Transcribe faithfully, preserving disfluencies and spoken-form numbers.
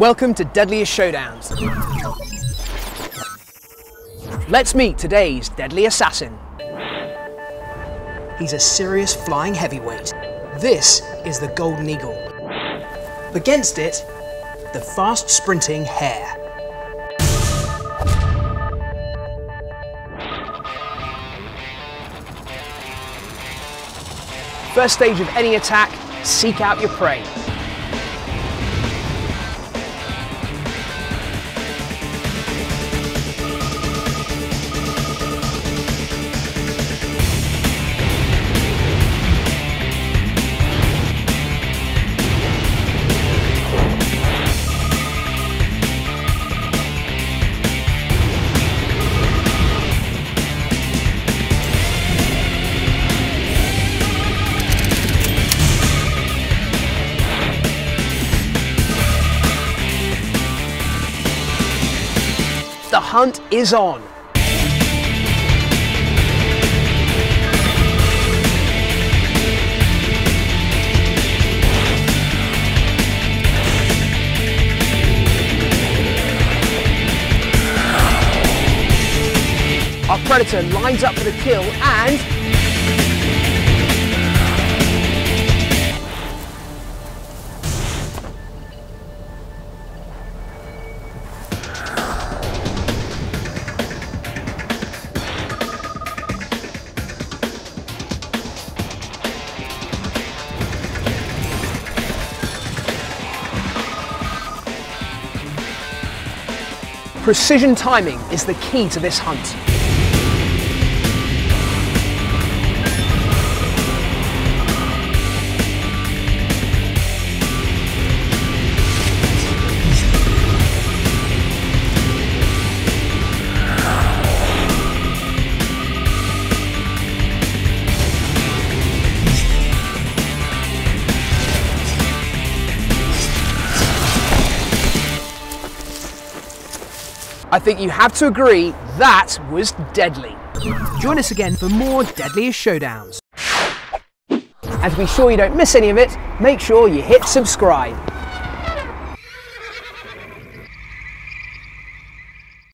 Welcome to Deadliest Showdowns. Let's meet today's deadly assassin. He's a serious flying heavyweight. This is the Golden Eagle. Against it, the fast sprinting hare. First stage of any attack, seek out your prey. The hunt is on. Our predator lines up for the kill and precision timing is the key to this hunt. I think you have to agree, that was deadly. Join us again for more Deadliest Showdowns. And to be sure you don't miss any of it, make sure you hit subscribe.